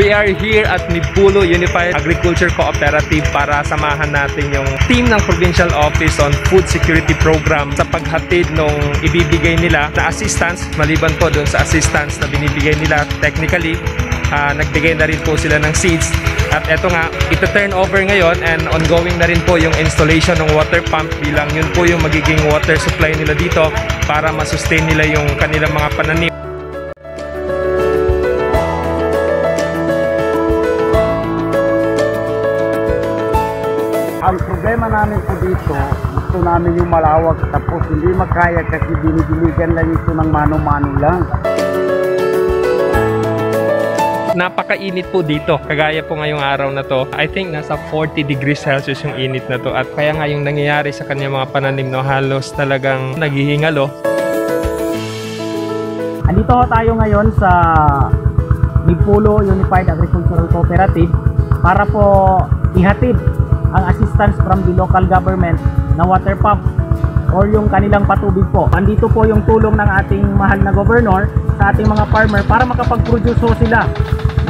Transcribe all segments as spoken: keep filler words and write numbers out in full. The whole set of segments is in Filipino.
We are here at Midpulo Unified Agriculture Cooperative para samahan natin yung team ng Provincial Office on Food Security Program sa paghatid nung ibibigay nila na assistance. Maliban po dun sa assistance na binibigay nila technically, uh, nagbigay na rin po sila ng seeds. At eto nga, ito turn over ngayon and ongoing na rin po yung installation ng water pump bilang yun po yung magiging water supply nila dito para masustain nila yung kanilang mga pananim. Ang problema namin po dito, gusto namin yung malawak tapos hindi makaya kasi binibigyan lang ito ng mano-mano lang. Napakainit po dito, kagaya po ngayong araw na to. I think nasa forty degrees Celsius yung init na to at kaya nga yung nangyayari sa kanya mga pananim no, halos talagang naghihingalo. Andito tayo ngayon sa Midpulo Unified Agricultural Cooperative para po ihatid ang assistance from the local government na water pump or yung kanilang patubig po. Andito po yung tulong ng ating mahal na governor sa ating mga farmer para makapag-produce sila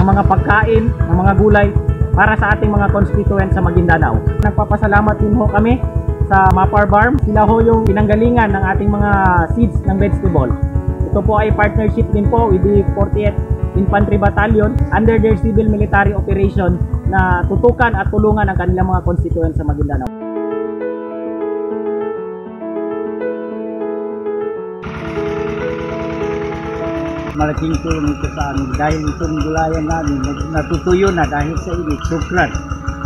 ng mga pagkain, ng mga gulay para sa ating mga constituents sa Maguindanao. Nagpapasalamat din ho kami sa Mapar Farm. Sila ho yung pinanggalingan ng ating mga seeds ng vegetable. Ito po ay partnership din po with the forty-eighth Infantry Battalion under their civil military operation na tutukan at tulungan ang kanilang mga constituents sa Maguindanao. Malaking tulong ito sa amin dahil itong gulayan namin natutuyo na dahil sa init. Sukran.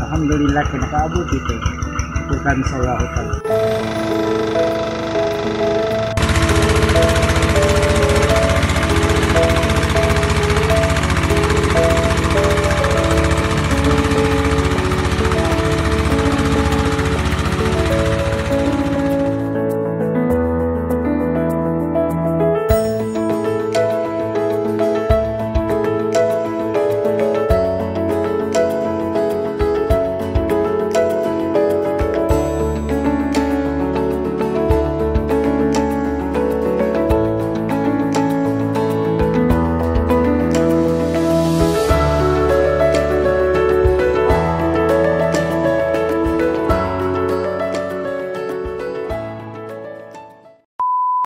Alhamdulillah, kinakaabot ito. Ito kami sa Wahotan.